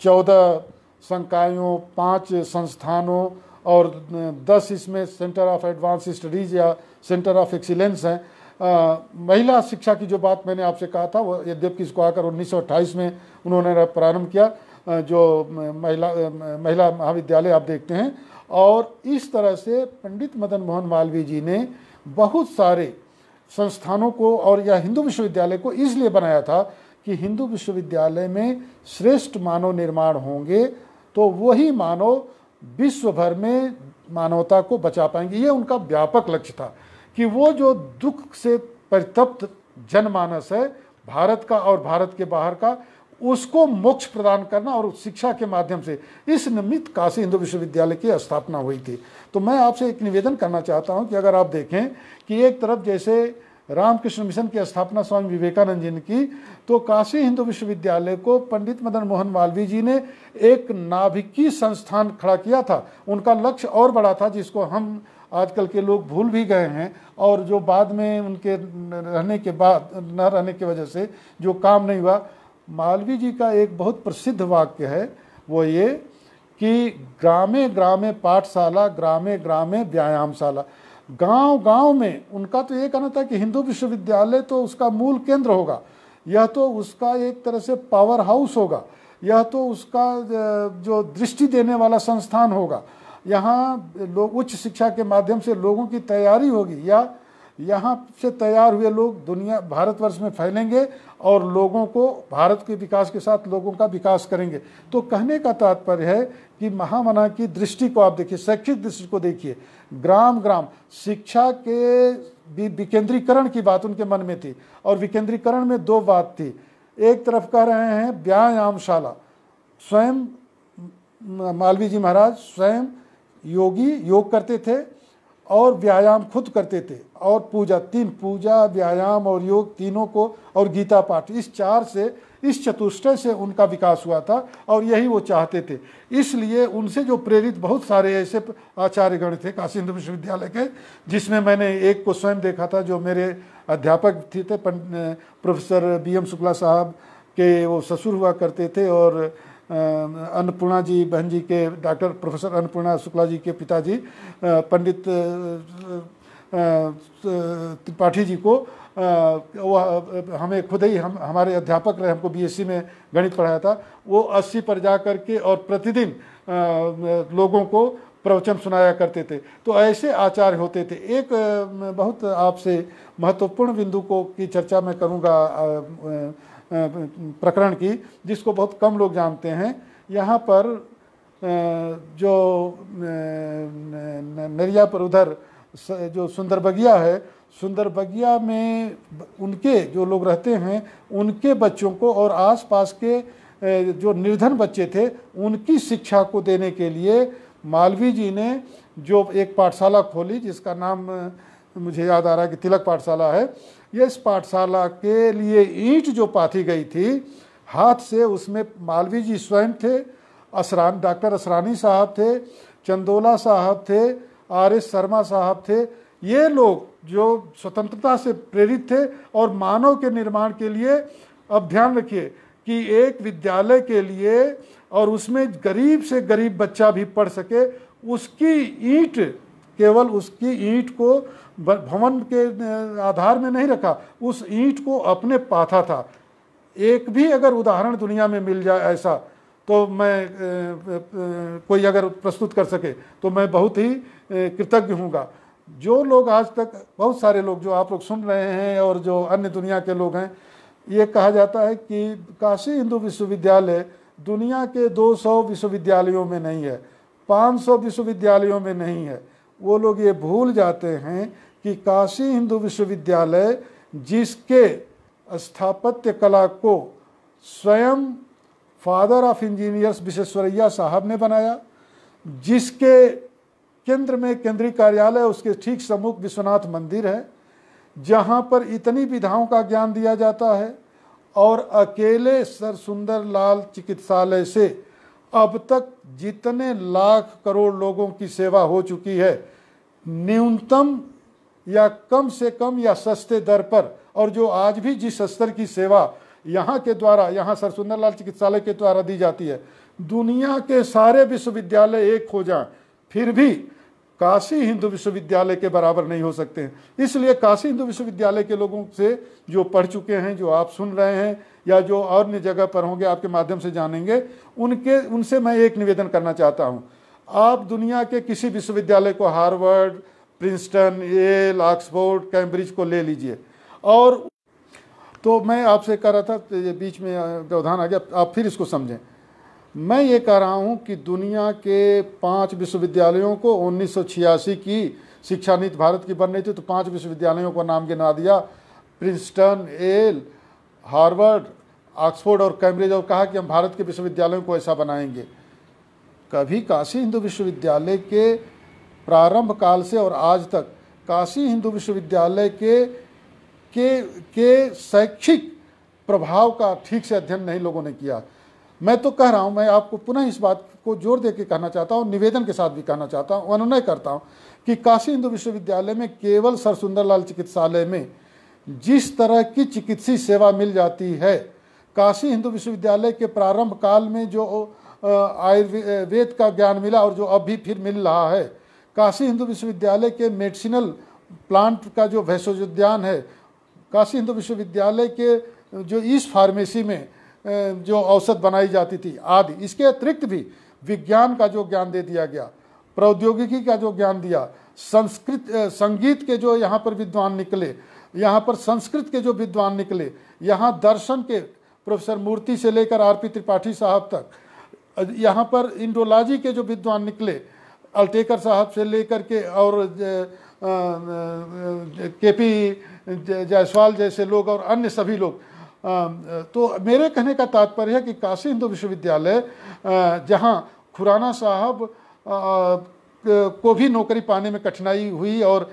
14 संकायों, 5 संस्थानों और 10 इसमें सेंटर ऑफ एडवांस स्टडीज़ या सेंटर ऑफ एक्सीलेंस हैं। महिला शिक्षा की जो बात मैंने आपसे कहा था, वो यद्यपि इसको आकर 1928 में उन्होंने प्रारंभ किया, जो महिला महाविद्यालय आप देखते हैं। और इस तरह से पंडित मदन मोहन मालवीय जी ने बहुत सारे संस्थानों को, और यह हिंदू विश्वविद्यालय को इसलिए बनाया था कि हिंदू विश्वविद्यालय में श्रेष्ठ मानव निर्माण होंगे तो वही मानव विश्व भर में मानवता को बचा पाएंगे। ये उनका व्यापक लक्ष्य था कि वो जो दुख से परितप्त जनमानस है भारत का और भारत के बाहर का, उसको मोक्ष प्रदान करना और शिक्षा के माध्यम से, इस निमित्त काशी हिंदू विश्वविद्यालय की स्थापना हुई थी। तो मैं आपसे एक निवेदन करना चाहता हूं कि अगर आप देखें कि एक तरफ जैसे रामकृष्ण मिशन की स्थापना स्वामी विवेकानंद जी ने की, तो काशी हिंदू विश्वविद्यालय को पंडित मदन मोहन मालवीय जी ने एक नाभिकीय संस्थान खड़ा किया था। उनका लक्ष्य और बड़ा था, जिसको हम आजकल के लोग भूल भी गए हैं, और जो बाद में उनके रहने के बाद, न रहने की वजह से जो काम नहीं हुआ। मालवीय जी का एक बहुत प्रसिद्ध वाक्य है, वो ये कि ग्रामे ग्रामे पाठशाला, ग्रामे ग्रामे व्यायामशाला। गांव गांव में उनका तो ये कहना था कि हिंदू विश्वविद्यालय तो उसका मूल केंद्र होगा, यह तो उसका एक तरह से पावर हाउस होगा, यह तो उसका जो दृष्टि देने वाला संस्थान होगा, यहाँ लोग उच्च शिक्षा के माध्यम से लोगों की तैयारी होगी, या यहाँ से तैयार हुए लोग दुनिया भारतवर्ष में फैलेंगे और लोगों को भारत के विकास के साथ लोगों का विकास करेंगे। तो कहने का तात्पर्य है कि महामना की दृष्टि को आप देखिए, शैक्षिक दृष्टि को देखिए, ग्राम ग्राम शिक्षा के विकेंद्रीकरण की बात उनके मन में थी। और विकेंद्रीकरण में दो बात थी, एक तरफ कह रहे हैं व्यायामशाला, स्वयं मालवीय जी महाराज स्वयं योगी, योग करते थे और व्यायाम खुद करते थे, और पूजा, तीन पूजा, व्यायाम और योग, तीनों को, और गीता पाठ, इस चार से, इस चतुष्टय से उनका विकास हुआ था और यही वो चाहते थे। इसलिए उनसे जो प्रेरित बहुत सारे ऐसे आचार्यगण थे काशी हिंदू विश्वविद्यालय के, जिसमें मैंने एक को स्वयं देखा था, जो मेरे अध्यापक थे, प्रोफेसर BM शुक्ला साहब के वो ससुर हुआ करते थे, और अन्नपूर्णा जी बहन जी के, डॉक्टर प्रोफेसर अन्नपूर्णा शुक्ला जी के पिताजी पंडित त्रिपाठी जी को वह हमें खुद ही, हमारे अध्यापक रहे, हमको BSc में गणित पढ़ाया था। वो 80 पर जा कर के और प्रतिदिन लोगों को प्रवचन सुनाया करते थे। तो ऐसे आचार्य होते थे। एक बहुत आपसे महत्वपूर्ण बिंदु को की चर्चा मैं करूँगा, प्रकरण की, जिसको बहुत कम लोग जानते हैं। यहाँ पर जो नरिया पर उधर जो सुंदरबगिया है, सुंदरबगिया में उनके जो लोग रहते हैं, उनके बच्चों को और आसपास के जो निर्धन बच्चे थे, उनकी शिक्षा को देने के लिए मालवीय जी ने जो एक पाठशाला खोली, जिसका नाम मुझे याद आ रहा है कि तिलक पाठशाला है। इस पाठशाला के लिए ईंट जो पाथी गई थी हाथ से, उसमें मालवीय जी स्वयं थे, डॉक्टर असरानी साहब थे, चंदोला साहब थे, RS शर्मा साहब थे। ये लोग जो स्वतंत्रता से प्रेरित थे और मानव के निर्माण के लिए, अब ध्यान रखिए कि एक विद्यालय के लिए और उसमें गरीब से गरीब बच्चा भी पढ़ सके, उसकी ईंट, केवल उसकी ईंट को भवन के आधार में नहीं रखा, उस ईंट को अपने पाथा था। एक भी अगर उदाहरण दुनिया में मिल जाए ऐसा, तो मैं कोई अगर प्रस्तुत कर सके तो मैं बहुत ही कृतज्ञ हूँगा। जो लोग आज तक, बहुत सारे लोग जो आप लोग सुन रहे हैं और जो अन्य दुनिया के लोग हैं, ये कहा जाता है कि काशी हिंदू विश्वविद्यालय दुनिया के 200 विश्वविद्यालयों में नहीं है, 500 विश्वविद्यालयों में नहीं है। वो लोग ये भूल जाते हैं कि काशी हिंदू विश्वविद्यालय जिसके स्थापत्य कला को स्वयं फादर ऑफ इंजीनियर्स विश्वेश्वरैया साहब ने बनाया, जिसके केंद्र में केंद्रीय कार्यालय, उसके ठीक सम्मुख विश्वनाथ मंदिर है, जहाँ पर इतनी विधाओं का ज्ञान दिया जाता है, और अकेले सर सुंदरलाल चिकित्सालय से अब तक जितने लाख करोड़ लोगों की सेवा हो चुकी है, न्यूनतम या कम से कम या सस्ते दर पर, और जो आज भी जिस स्तर की सेवा यहाँ के द्वारा, यहाँ सर सुंदरलाल चिकित्सालय के द्वारा दी जाती है, दुनिया के सारे विश्वविद्यालय एक हो जाएं फिर भी काशी हिंदू विश्वविद्यालय के बराबर नहीं हो सकते हैं। इसलिए काशी हिंदू विश्वविद्यालय के लोगों से जो पढ़ चुके हैं, जो आप सुन रहे हैं या जो और अन्य जगह पर होंगे आपके माध्यम से जानेंगे, उनसे मैं एक निवेदन करना चाहता हूं। आप दुनिया के किसी विश्वविद्यालय को, हार्वर्ड, Princeton, Yale, ऑक्सफोर्ड, Cambridge को ले लीजिए, और तो मैं आपसे कह रहा था, तो ये बीच में व्यवधान आ गया, आप फिर इसको समझें। मैं ये कह रहा हूँ कि दुनिया के 5 विश्वविद्यालयों को 1986 की शिक्षा नीति भारत की बन रही थी, तो 5 विश्वविद्यालयों को नाम गिना दिया, प्रिंसटन, येल, हार्वर्ड, ऑक्सफोर्ड और कैम्ब्रिज, और कहा कि हम भारत के विश्वविद्यालयों को ऐसा बनाएंगे। कभी काशी हिंदू विश्वविद्यालय के प्रारंभ काल से और आज तक काशी हिंदू विश्वविद्यालय के शैक्षिक प्रभाव का ठीक से अध्ययन नहीं लोगों ने किया। मैं तो कह रहा हूं, मैं आपको पुनः इस बात को जोर देकर कहना चाहता हूं, निवेदन के साथ भी कहना चाहता हूं, अनुनय करता हूं कि काशी हिंदू विश्वविद्यालय में केवल सर सुंदरलाल चिकित्सालय में जिस तरह की चिकित्सीय सेवा मिल जाती है, काशी हिंदू विश्वविद्यालय के प्रारंभ काल में जो आयुर्वेद का ज्ञान मिला और जो अब भी फिर मिल रहा है, काशी हिंदू विश्वविद्यालय के मेडिसिनल प्लांट का जो वैश्वोद्यान है, काशी हिंदू विश्वविद्यालय के जो इस फार्मेसी में जो औसत बनाई जाती थी आदि, इसके अतिरिक्त भी विज्ञान का जो ज्ञान दे दिया गया, प्रौद्योगिकी का जो ज्ञान दिया, संस्कृत संगीत के जो यहाँ पर विद्वान निकले, यहाँ पर संस्कृत के जो विद्वान निकले, यहाँ दर्शन के प्रोफेसर मूर्ति से लेकर आर त्रिपाठी साहब तक, यहाँ पर इंडोलॉजी के जो विद्वान निकले, अल्टेकर साहब से लेकर के और KP जायसवाल जैसे लोग और अन्य सभी लोग। तो मेरे कहने का तात्पर्य है कि काशी हिंदू विश्वविद्यालय, जहाँ खुराना साहब को भी नौकरी पाने में कठिनाई हुई और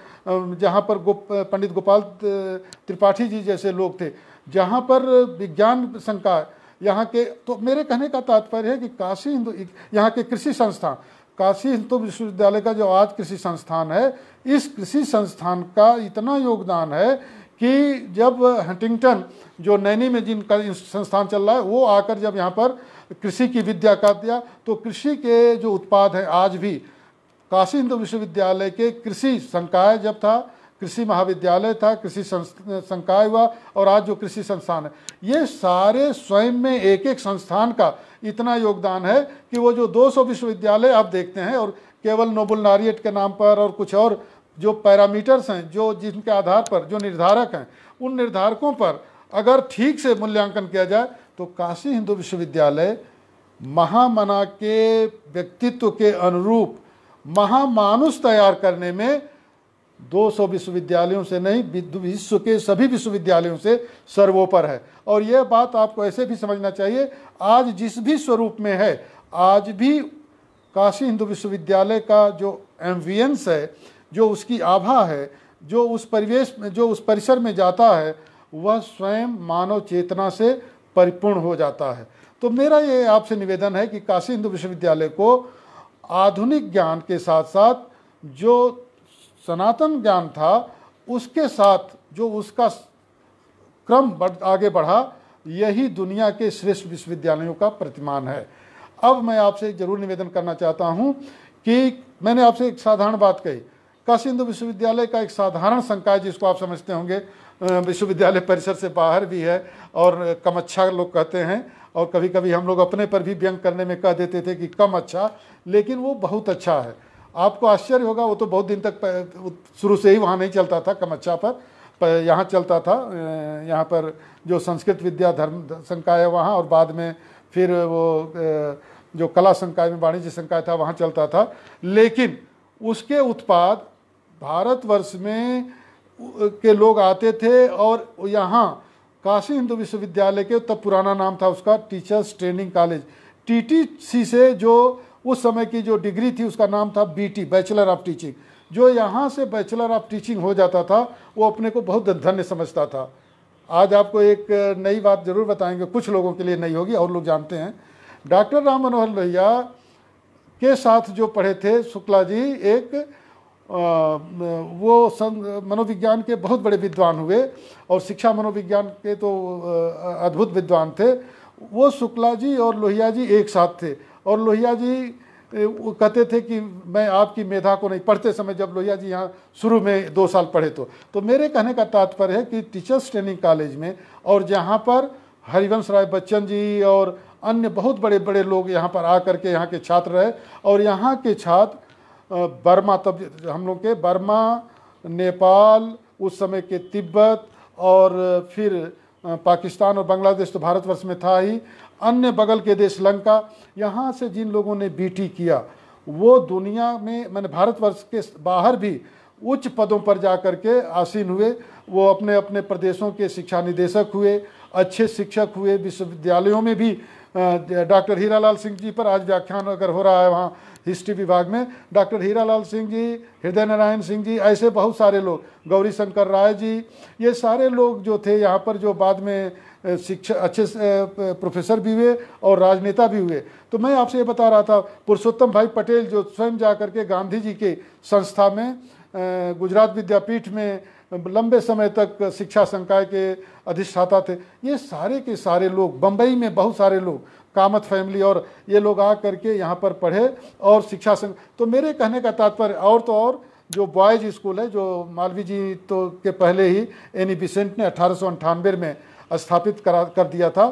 जहाँ पर पंडित गोपाल त्रिपाठी जी जैसे लोग थे, जहाँ पर विज्ञान संकाय यहाँ के, तो मेरे कहने का तात्पर्य है कि काशी हिंदू, यहाँ के कृषि संस्थान, काशी हिंदू विश्वविद्यालय का जो आज कृषि संस्थान है, इस कृषि संस्थान का इतना योगदान है कि जब हंटिंगटन, जो नैनी में जिनका संस्थान चल रहा है, वो आकर जब यहाँ पर कृषि की विद्या कर दिया, तो कृषि के जो उत्पाद हैं आज भी काशी हिंदू विश्वविद्यालय के कृषि संकाय जब था, कृषि महाविद्यालय था, कृषि संकाय हुआ, और आज जो कृषि संस्थान है, ये सारे स्वयं में एक एक संस्थान का इतना योगदान है कि वो जो 200 विश्वविद्यालय आप देखते हैं और केवल नोबल लॉरिएट के नाम पर और कुछ और जो पैरामीटर्स हैं, जो जिनके आधार पर जो निर्धारक हैं, उन निर्धारकों पर अगर ठीक से मूल्यांकन किया जाए तो काशी हिंदू विश्वविद्यालय महामना के व्यक्तित्व के अनुरूप महामानुष तैयार करने में 200 विश्वविद्यालयों से नहीं, विश्व के सभी विश्वविद्यालयों से सर्वोपर है। और यह बात आपको ऐसे भी समझना चाहिए, आज जिस भी स्वरूप में है, आज भी काशी हिंदू विश्वविद्यालय का जो एम्बियंस है, जो उसकी आभा है, जो उस परिवेश में, जो उस परिसर में जाता है, वह स्वयं मानव चेतना से परिपूर्ण हो जाता है। तो मेरा ये आपसे निवेदन है कि काशी हिंदू विश्वविद्यालय को आधुनिक ज्ञान के साथ साथ जो सनातन ज्ञान था, उसके साथ जो उसका क्रम आगे बढ़ा, यही दुनिया के श्रेष्ठ विश्वविद्यालयों का प्रतिमान है। अब मैं आपसे ज़रूर निवेदन करना चाहता हूँ कि मैंने आपसे एक साधारण बात कही, काशी हिंदू विश्वविद्यालय का एक साधारण संकाय जिसको आप समझते होंगे, विश्वविद्यालय परिसर से बाहर भी है और कम अच्छा लोग कहते हैं, और कभी कभी हम लोग अपने पर भी व्यंग करने में कह देते थे कि कम अच्छा, लेकिन वो बहुत अच्छा है। आपको आश्चर्य होगा, वो तो बहुत दिन तक शुरू से ही वहाँ नहीं चलता था कम अच्छा पर, यहाँ चलता था, यहाँ पर जो संस्कृत विद्या धर्म संकाय है वहाँ, और बाद में फिर वो जो कला संकाय में वाणिज्य संकाय था वहाँ चलता था। लेकिन उसके उत्पाद भारतवर्ष में के लोग आते थे और यहाँ काशी हिंदू विश्वविद्यालय के, तब पुराना नाम था उसका टीचर्स ट्रेनिंग कॉलेज, टीटीसी से जो उस समय की जो डिग्री थी उसका नाम था बीटी, बैचलर ऑफ टीचिंग। जो यहाँ से बैचलर ऑफ टीचिंग हो जाता था वो अपने को बहुत धन्य समझता था। आज आपको एक नई बात ज़रूर बताएंगे, कुछ लोगों के लिए नई होगी और लोग जानते हैं। डॉक्टर राम मनोहर लोहिया के साथ जो पढ़े थे शुक्ला जी, एक वो मनोविज्ञान के बहुत बड़े विद्वान हुए और शिक्षा मनोविज्ञान के तो अद्भुत विद्वान थे। वो शुक्ला जी और लोहिया जी एक साथ थे और लोहिया जी वो कहते थे कि मैं आपकी मेधा को नहीं, पढ़ते समय जब लोहिया जी यहाँ शुरू में 2 साल पढ़े तो मेरे कहने का तात्पर्य है कि टीचर्स ट्रेनिंग कॉलेज में, और जहाँ पर हरिवंश राय बच्चन जी और अन्य बहुत बड़े बड़े लोग यहाँ पर आ करके यहाँ के छात्र रहे, और यहाँ के छात्र बर्मा, तब हम लोग के बर्मा, नेपाल, उस समय के तिब्बत, और फिर पाकिस्तान और बांग्लादेश तो भारतवर्ष में था ही, अन्य बगल के देश लंका, यहाँ से जिन लोगों ने बीटी किया वो दुनिया में, मैंने भारतवर्ष के बाहर भी उच्च पदों पर जा कर के आसीन हुए। वो अपने अपने प्रदेशों के शिक्षा निदेशक हुए, अच्छे शिक्षक हुए, विश्वविद्यालयों में भी। डॉक्टर हीरालाल सिंह जी पर आज व्याख्यान अगर हो रहा है वहाँ हिस्ट्री विभाग में, डॉक्टर हीरालाल सिंह जी, हृदय नारायण सिंह जी, ऐसे बहुत सारे लोग, गौरी शंकर राय जी, ये सारे लोग जो थे यहाँ पर, जो बाद में शिक्षा अच्छे प्रोफेसर भी हुए और राजनेता भी हुए। तो मैं आपसे ये बता रहा था, पुरुषोत्तम भाई पटेल जो स्वयं जा कर के गांधी जी के संस्था में, गुजरात विद्यापीठ में लंबे समय तक शिक्षा संकाय के अधिष्ठाता थे, ये सारे के सारे लोग, बम्बई में बहुत सारे लोग, कामत फैमिली, और ये लोग आ करके यहाँ पर पढ़े और शिक्षा संघ। तो मेरे कहने का तात्पर्य, और तो और जो बॉयज़ स्कूल है, जो मालवीय जी तो के पहले ही एनी बेसेंट ने 1898 में स्थापित कर दिया था,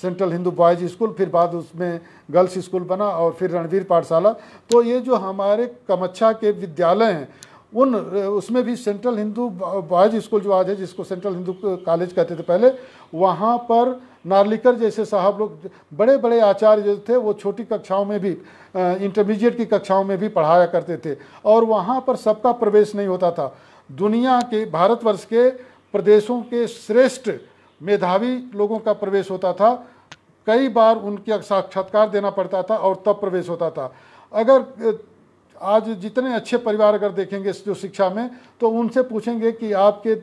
सेंट्रल हिंदू बॉयज़ स्कूल, फिर बाद उसमें गर्ल्स स्कूल बना और फिर रणवीर पाठशाला। तो ये जो हमारे कमच्छा के विद्यालय हैं उन, उसमें भी सेंट्रल हिंदू बॉयज़ स्कूल जो आज है, जिसको सेंट्रल हिंदू कॉलेज कहते थे पहले, वहाँ पर नार्लिकर जैसे साहब लोग, बड़े बड़े आचार्य जो थे वो छोटी कक्षाओं में भी, इंटरमीडिएट की कक्षाओं में भी पढ़ाया करते थे, और वहाँ पर सबका प्रवेश नहीं होता था। दुनिया के, भारतवर्ष के प्रदेशों के श्रेष्ठ मेधावी लोगों का प्रवेश होता था, कई बार उनके साक्षात्कार देना पड़ता था और तब प्रवेश होता था। अगर आज जितने अच्छे परिवार अगर देखेंगे जो शिक्षा में, तो उनसे पूछेंगे कि आपके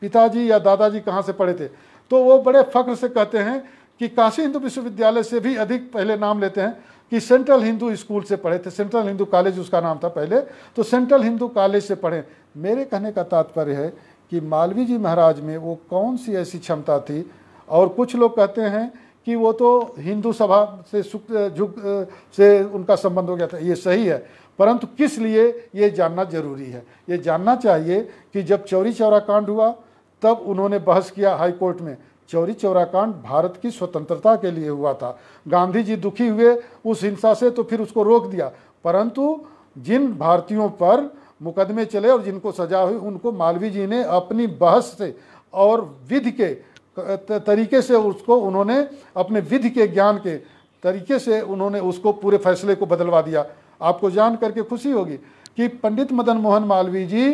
पिताजी या दादाजी कहाँ से पढ़े थे, तो वो बड़े फख्र से कहते हैं कि काशी हिंदू विश्वविद्यालय से भी अधिक पहले नाम लेते हैं कि सेंट्रल हिंदू स्कूल से पढ़े थे, सेंट्रल हिंदू कॉलेज उसका नाम था पहले, तो सेंट्रल हिंदू कॉलेज से पढ़े। मेरे कहने का तात्पर्य है कि मालवीय जी महाराज में वो कौन सी ऐसी क्षमता थी। और कुछ लोग कहते हैं कि वो तो हिंदू सभा से उनका संबंध हो गया था, ये सही है, परंतु किस लिए ये जानना जरूरी है। ये जानना चाहिए कि जब चौरी चौरा कांड हुआ तब उन्होंने बहस किया हाई कोर्ट में। चौरी चौरा कांड भारत की स्वतंत्रता के लिए हुआ था, गांधी जी दुखी हुए उस हिंसा से तो फिर उसको रोक दिया, परंतु जिन भारतीयों पर मुकदमे चले और जिनको सजा हुई उनको मालवीय जी ने अपनी बहस से और विधि के तरीके से उसको, उन्होंने अपने विधि के ज्ञान के तरीके से उन्होंने उसको पूरे फैसले को बदलवा दिया। आपको जान करके खुशी होगी कि पंडित मदन मोहन मालवीय जी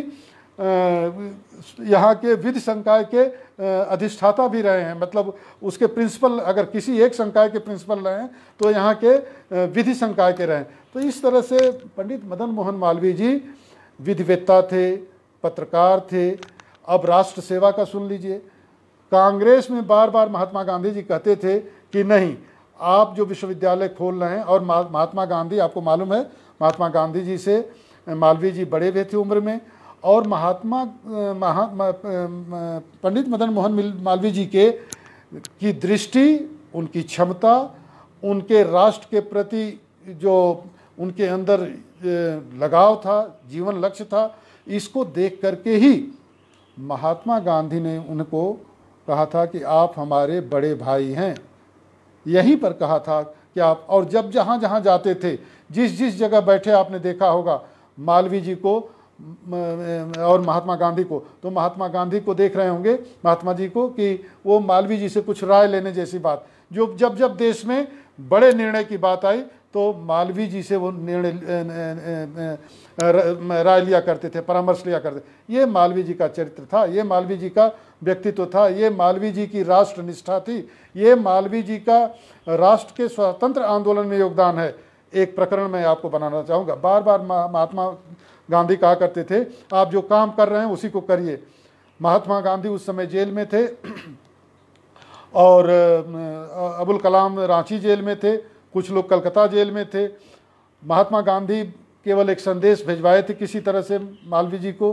यहाँ के विधि संकाय के अधिष्ठाता भी रहे हैं, मतलब उसके प्रिंसिपल, अगर किसी एक संकाय के प्रिंसिपल रहे हैं तो यहाँ के विधि संकाय के रहे हैं। तो इस तरह से पंडित मदन मोहन मालवीय जी विधिवेत्ता थे, पत्रकार थे। अब राष्ट्र सेवा का सुन लीजिए। कांग्रेस में बार बार महात्मा गांधी जी कहते थे कि नहीं, आप जो विश्वविद्यालय खोल रहे हैं, और महात्मा गांधी, आपको मालूम है, महात्मा गांधी जी से मालवीय जी बड़े हुए थे उम्र में, और पंडित मदन मोहन मालवीय जी की दृष्टि, उनकी क्षमता, उनके राष्ट्र के प्रति जो उनके अंदर लगाव था, जीवन लक्ष्य था, इसको देख करके ही महात्मा गांधी ने उनको कहा था कि आप हमारे बड़े भाई हैं। यहीं पर कहा था कि आप, और जब जहाँ जहाँ जाते थे, जिस जिस जगह बैठे, आपने देखा होगा मालवीय जी को और महात्मा गांधी को, तो महात्मा गांधी को देख रहे होंगे महात्मा जी को कि वो मालवीय जी से कुछ राय लेने जैसी बात, जो जब जब देश में बड़े निर्णय की बात आई तो मालवीय जी से वो निर्णय राय लिया करते थे, परामर्श लिया करते। ये मालवीय जी का चरित्र था, ये मालवीय जी का व्यक्तित्व था, ये मालवीय जी की राष्ट्र निष्ठा थी, ये मालवीय जी का राष्ट्र के स्वतंत्र आंदोलन में योगदान है। एक प्रकरण मैं आपको बनाना चाहूँगा। बार बार महात्मा गांधी कहा करते थे आप जो काम कर रहे हैं उसी को करिए। महात्मा गांधी उस समय जेल में थे और अबुल कलाम रांची जेल में थे, कुछ लोग कलकत्ता जेल में थे। महात्मा गांधी केवल एक संदेश भिजवाए थे किसी तरह से मालवीय जी को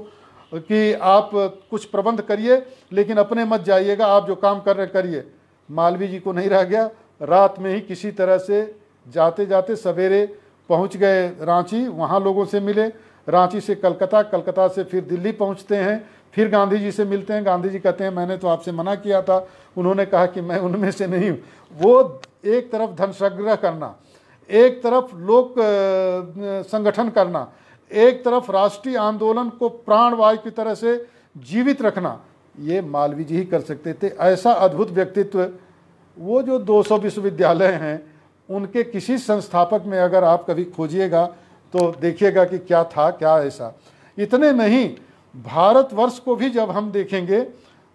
कि आप कुछ प्रबंध करिए लेकिन अपने मत जाइएगा, आप जो काम कर रहे करिए। मालवीय जी को नहीं रह गया, रात में ही किसी तरह से जाते जाते सवेरे पहुंच गए रांची, वहाँ लोगों से मिले, रांची से कलकत्ता, कलकत्ता से फिर दिल्ली पहुँचते हैं, फिर गांधी जी से मिलते हैं। गांधी जी कहते हैं मैंने तो आपसे मना किया था, उन्होंने कहा कि मैं उनमें से नहीं हूँ। वो एक तरफ धन संग्रह करना, एक तरफ लोक संगठन करना, एक तरफ राष्ट्रीय आंदोलन को प्राणवायु की तरह से जीवित रखना, ये मालवीय जी ही कर सकते थे। ऐसा अद्भुत व्यक्तित्व वो जो 200 विश्वविद्यालय हैं उनके किसी संस्थापक में अगर आप कभी खोजिएगा तो देखिएगा कि क्या था, क्या ऐसा। इतने नहीं, भारतवर्ष को भी जब हम देखेंगे,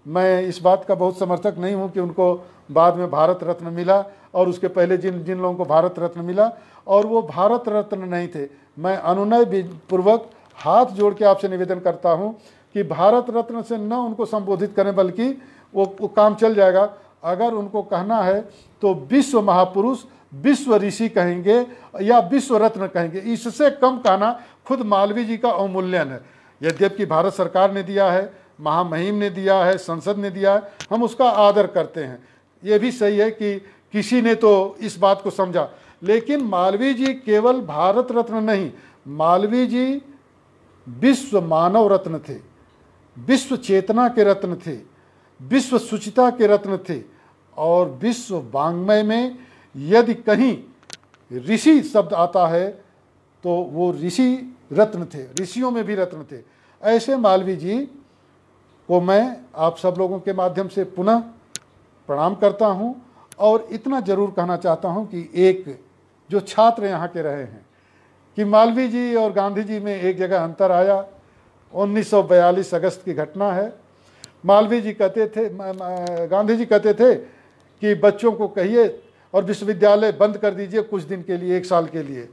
मैं इस बात का बहुत समर्थक नहीं हूँ कि उनको बाद में भारत रत्न मिला और उसके पहले जिन जिन लोगों को भारत रत्न मिला और वो भारत रत्न नहीं थे। मैं अनुनय पूर्वक हाथ जोड़ के आपसे निवेदन करता हूँ कि भारत रत्न से न उनको संबोधित करें, बल्कि वो काम चल जाएगा। अगर उनको कहना है तो विश्व महापुरुष, विश्व ऋषि कहेंगे या विश्व रत्न कहेंगे, इससे कम कहना खुद मालवीय जी का अवमूल्यन है। यद्यपि भारत सरकार ने दिया है, महामहिम ने दिया है, संसद ने दिया है, हम उसका आदर करते हैं, ये भी सही है कि किसी ने तो इस बात को समझा। लेकिन मालवीय जी केवल भारत रत्न नहीं, मालवीय जी विश्व मानव रत्न थे, विश्व चेतना के रत्न थे, विश्व शुचिता के रत्न थे। और विश्व वाङ्मय में यदि कहीं ऋषि शब्द आता है तो वो ऋषि रत्न थे, ऋषियों में भी रत्न थे। ऐसे मालवीय जी को मैं आप सब लोगों के माध्यम से पुनः प्रणाम करता हूँ और इतना ज़रूर कहना चाहता हूँ कि एक जो छात्र यहाँ के रहे हैं कि मालवीय जी और गांधी जी में एक जगह अंतर आया। 1942 अगस्त की घटना है। मालवीय जी कहते थे, गांधी जी कहते थे कि बच्चों को कहिए और विश्वविद्यालय बंद कर दीजिए कुछ दिन के लिए, 1 साल के लिए।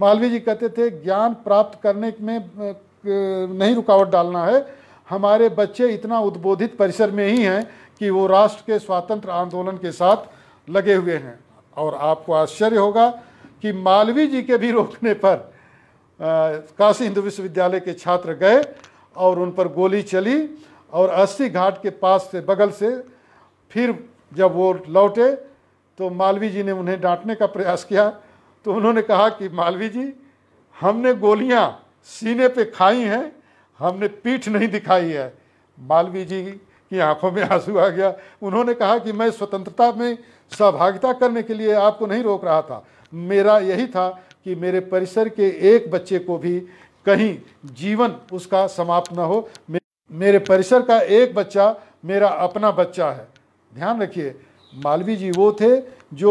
मालवीय जी कहते थे ज्ञान प्राप्त करने में नहीं रुकावट डालना है, हमारे बच्चे इतना उद्बोधित परिसर में ही हैं कि वो राष्ट्र के स्वातंत्र आंदोलन के साथ लगे हुए हैं। और आपको आश्चर्य होगा कि मालवीय जी के भी रोकने पर काशी हिंदू विश्वविद्यालय के छात्र गए और उन पर गोली चली और 80 घाट के पास से, बगल से। फिर जब वो लौटे तो मालवीय जी ने उन्हें डांटने का प्रयास किया तो उन्होंने कहा कि मालवीय जी हमने गोलियां सीने पे खाई हैं, हमने पीठ नहीं दिखाई है। मालवीय जी की आंखों में आंसू आ गया। उन्होंने कहा कि मैं स्वतंत्रता में सहभागिता करने के लिए आपको नहीं रोक रहा था, मेरा यही था कि मेरे परिसर के एक बच्चे को भी कहीं जीवन उसका समाप्त न हो। मेरे परिसर का एक बच्चा मेरा अपना बच्चा है। ध्यान रखिए, मालवीय जी वो थे जो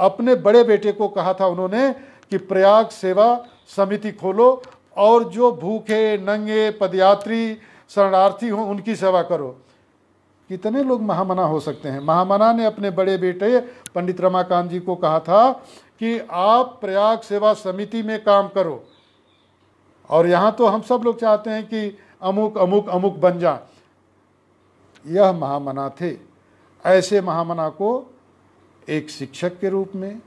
अपने बड़े बेटे को कहा था उन्होंने कि प्रयाग सेवा समिति खोलो और जो भूखे नंगे पदयात्री शरणार्थी हों उनकी सेवा करो। कितने लोग महामना हो सकते हैं। महामना ने अपने बड़े बेटे पंडित रमाकांत जी को कहा था कि आप प्रयाग सेवा समिति में काम करो। और यहाँ तो हम सब लोग चाहते हैं कि अमुक अमुक अमुक बन जाए। यह महामना थे। ऐसे महामना को एक शिक्षक के रूप में,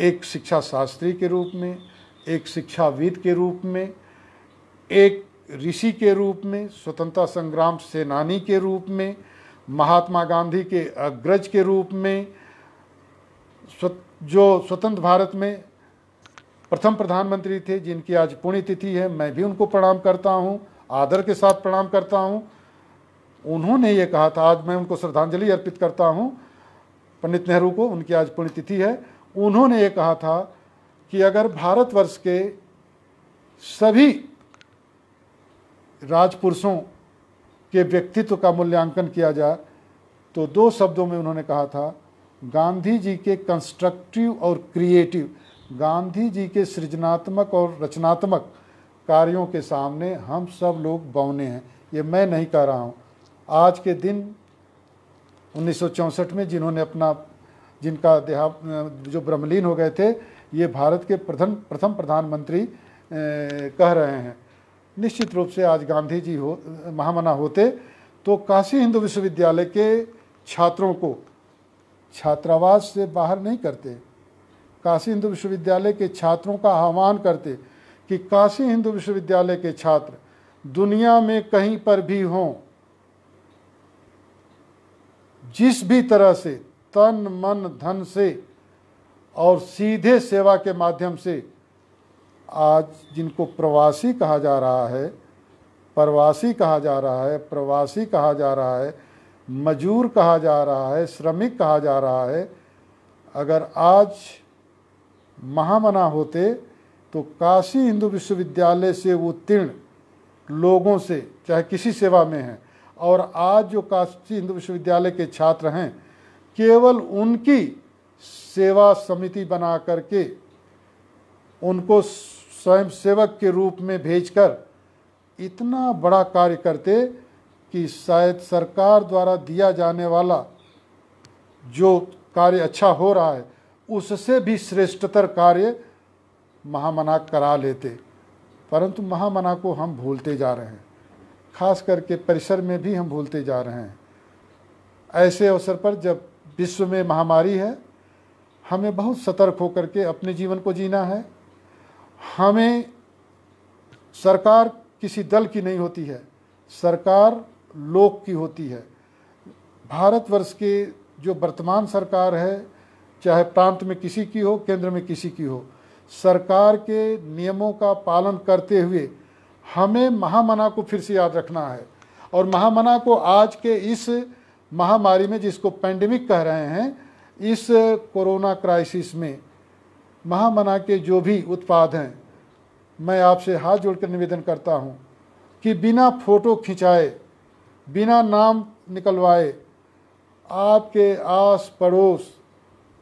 एक शिक्षा शास्त्री के रूप में, एक शिक्षाविद के रूप में, एक ऋषि के रूप में, स्वतंत्रता संग्राम सेनानी के रूप में, महात्मा गांधी के अग्रज के रूप में, जो स्वतंत्र भारत में प्रथम प्रधानमंत्री थे जिनकी आज पुण्यतिथि है, मैं भी उनको प्रणाम करता हूँ, आदर के साथ प्रणाम करता हूँ। उन्होंने ये कहा था, आज मैं उनको श्रद्धांजलि अर्पित करता हूँ, पंडित नेहरू को, उनकी आज पुण्यतिथि है। उन्होंने ये कहा था कि अगर भारतवर्ष के सभी राजपुरुषों के व्यक्तित्व का मूल्यांकन किया जाए तो दो शब्दों में उन्होंने कहा था, गांधी जी के कंस्ट्रक्टिव और क्रिएटिव, गांधी जी के सृजनात्मक और रचनात्मक कार्यों के सामने हम सब लोग बौने हैं। ये मैं नहीं कह रहा हूँ। आज के दिन 1964 में जिन्होंने अपना जिनका जो ब्रह्मलीन हो गए थे, ये भारत के प्रथम प्रधानमंत्री कह रहे हैं। निश्चित रूप से आज गांधी जी महामना होते तो काशी हिंदू विश्वविद्यालय के छात्रों को छात्रावास से बाहर नहीं करते, काशी हिंदू विश्वविद्यालय के छात्रों का आह्वान करते कि काशी हिंदू विश्वविद्यालय के छात्र दुनिया में कहीं पर भी हों, जिस भी तरह से तन मन धन से और सीधे सेवा के माध्यम से, आज जिनको प्रवासी कहा जा रहा है, प्रवासी कहा जा रहा है, प्रवासी कहा जा रहा है, मजदूर कहा जा रहा है, श्रमिक कहा जा रहा है, अगर आज महामना होते तो काशी हिंदू विश्वविद्यालय से उत्तीर्ण लोगों से, चाहे किसी सेवा में हैं, और आज जो काशी हिंदू विश्वविद्यालय के छात्र हैं, केवल उनकी सेवा समिति बना करके उनको स्वयं सेवक के रूप में भेजकर इतना बड़ा कार्य करते कि शायद सरकार द्वारा दिया जाने वाला जो कार्य अच्छा हो रहा है उससे भी श्रेष्ठतर कार्य महामना करा लेते। परंतु महामना को हम भूलते जा रहे हैं, खास करके परिसर में भी हम भूलते जा रहे हैं। ऐसे अवसर पर, जब विश्व में महामारी है, हमें बहुत सतर्क होकर के अपने जीवन को जीना है। हमें सरकार किसी दल की नहीं होती है, सरकार लोक की होती है। भारतवर्ष के जो वर्तमान सरकार है, चाहे प्रांत में किसी की हो, केंद्र में किसी की हो, सरकार के नियमों का पालन करते हुए हमें महामना को फिर से याद रखना है। और महामना को आज के इस महामारी में, जिसको पैंडेमिक कह रहे हैं, इस कोरोना क्राइसिस में महामना के जो भी उत्पाद हैं, मैं आपसे हाथ जोड़कर निवेदन करता हूं कि बिना फोटो खिंचाए, बिना नाम निकलवाए, आपके आस पड़ोस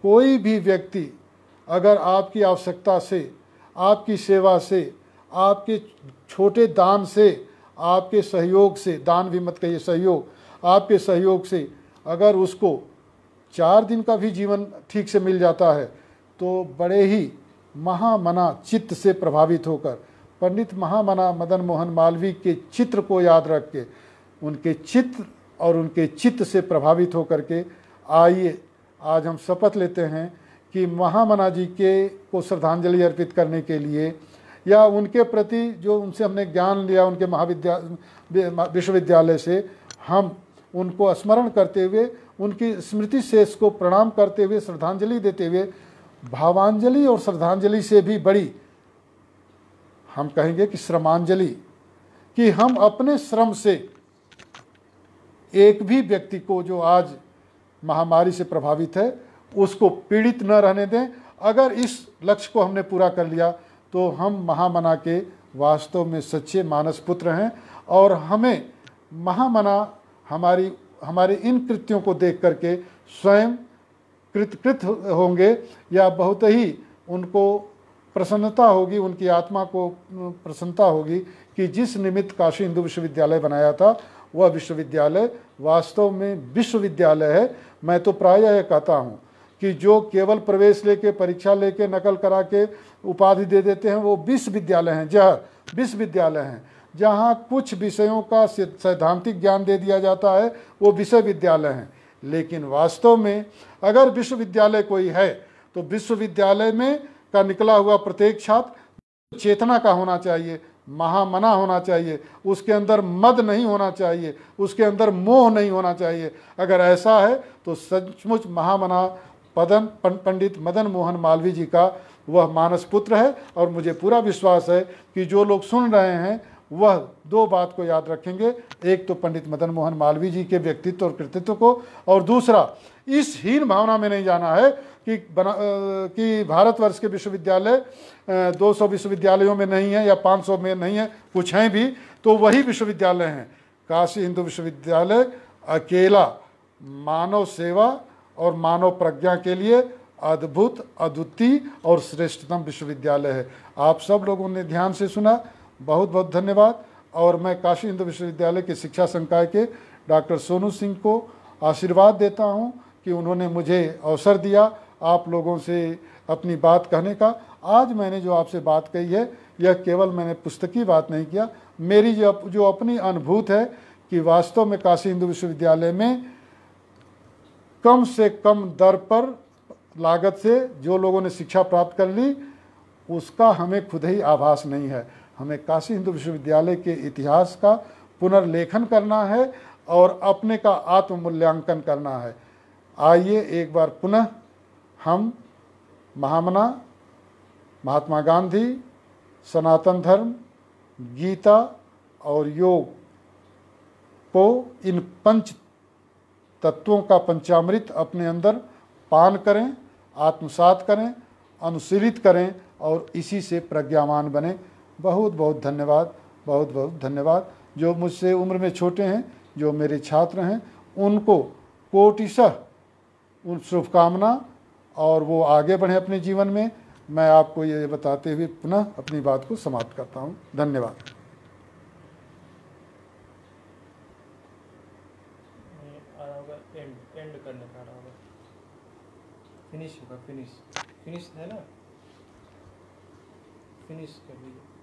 कोई भी व्यक्ति अगर आपकी आवश्यकता से, आपकी सेवा से, आपके छोटे दान से, आपके सहयोग से, दान भी मत कहिए, सहयोग, आपके सहयोग से अगर उसको 4 दिन का भी जीवन ठीक से मिल जाता है तो बड़े ही महामना चित्त से प्रभावित होकर, पंडित महामना मदन मोहन मालवीय के चित्र को याद रख के, उनके चित्र और उनके चित्त से प्रभावित होकर के, आइए आज हम शपथ लेते हैं कि महामना जी के को श्रद्धांजलि अर्पित करने के लिए, या उनके प्रति जो उनसे हमने ज्ञान लिया उनके विश्वविद्यालय से, हम उनको स्मरण करते हुए, उनकी स्मृति शेष को प्रणाम करते हुए, श्रद्धांजलि देते हुए, भावांजलि और श्रद्धांजलि से भी बड़ी हम कहेंगे कि श्रमांजलि, कि हम अपने श्रम से एक भी व्यक्ति को जो आज महामारी से प्रभावित है उसको पीड़ित न रहने दें। अगर इस लक्ष्य को हमने पूरा कर लिया तो हम महामना के वास्तव में सच्चे मानस पुत्र हैं। और हमें महामना हमारे इन कृत्यों को देख करके स्वयं कृतकृत होंगे, या बहुत ही उनको प्रसन्नता होगी, उनकी आत्मा को प्रसन्नता होगी कि जिस निमित्त काशी हिंदू विश्वविद्यालय बनाया था वह विश्वविद्यालय वास्तव में विश्वविद्यालय है। मैं तो प्रायः यह कहता हूँ कि जो केवल प्रवेश लेके, परीक्षा लेके, नकल करा के उपाधि दे देते हैं, वो विश्वविद्यालय हैं, जहाँ विश्वविद्यालय हैं, जहाँ कुछ विषयों का सैद्धांतिक ज्ञान दे दिया जाता है वो विश्वविद्यालय हैं। लेकिन वास्तव में अगर विश्वविद्यालय कोई है तो विश्वविद्यालय में का निकला हुआ प्रत्येक छात्र चेतना का होना चाहिए, महामना होना चाहिए, उसके अंदर मद नहीं होना चाहिए, उसके अंदर मोह नहीं होना चाहिए। अगर ऐसा है तो सचमुच महामना पंडित मदन मोहन मालवीय जी का वह मानस पुत्र है। और मुझे पूरा विश्वास है कि जो लोग सुन रहे हैं वह दो बात को याद रखेंगे, एक तो पंडित मदन मोहन मालवीय जी के व्यक्तित्व और कृतित्व को, और दूसरा इस हीन भावना में नहीं जाना है कि भारतवर्ष के विश्वविद्यालय 200 विश्वविद्यालयों में नहीं है या 500 में नहीं है, कुछ हैं भी, तो वही विश्वविद्यालय हैं काशी हिंदू विश्वविद्यालय, अकेला मानव सेवा और मानव प्रज्ञा के लिए अद्भुत, अद्वितीय और श्रेष्ठतम विश्वविद्यालय है। आप सब लोगों ने ध्यान से सुना, बहुत बहुत धन्यवाद। और मैं काशी हिंदू विश्वविद्यालय के शिक्षा संकाय के डॉक्टर सोनू सिंह को आशीर्वाद देता हूं कि उन्होंने मुझे अवसर दिया आप लोगों से अपनी बात कहने का। आज मैंने जो आपसे बात कही है, यह केवल मैंने पुस्तकी बात नहीं किया, मेरी जो अपनी अनुभूत है कि वास्तव में काशी हिंदू विश्वविद्यालय में कम से कम दर पर लागत से जो लोगों ने शिक्षा प्राप्त कर ली, उसका हमें खुद ही आभास नहीं है। हमें काशी हिंदू विश्वविद्यालय के इतिहास का पुनर्लेखन करना है और अपने का आत्ममूल्यांकन करना है। आइए एक बार पुनः हम महामना, महात्मा गांधी, सनातन धर्म, गीता और योग को, इन पंच तत्वों का पंचामृत अपने अंदर पान करें, आत्मसात करें, अनुशीलित करें और इसी से प्रज्ञावान बने। बहुत बहुत धन्यवाद, बहुत बहुत धन्यवाद। जो मुझसे उम्र में छोटे हैं, जो मेरे छात्र हैं, उनको कोटिशः उन शुभकामना और वो आगे बढ़ें अपने जीवन में। मैं आपको ये बताते हुए पुनः अपनी बात को समाप्त करता हूँ। धन्यवाद। फिनिश होगा, फिनिश है ना, फिनिश कर दीजिए।